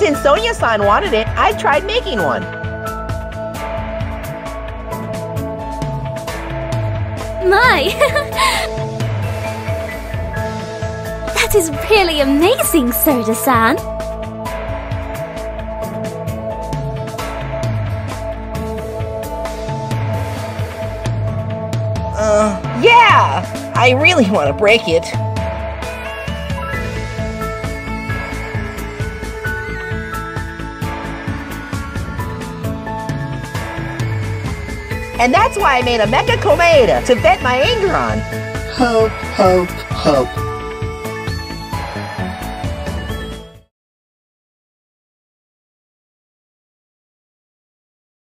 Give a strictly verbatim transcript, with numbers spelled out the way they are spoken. Since Sonia-san wanted it, I tried making one. My! That is really amazing, Soda-san! Uh... Yeah! I really want to break it. And that's why I made a Mecha Komeda to vent my anger on. Hope, hope, hope.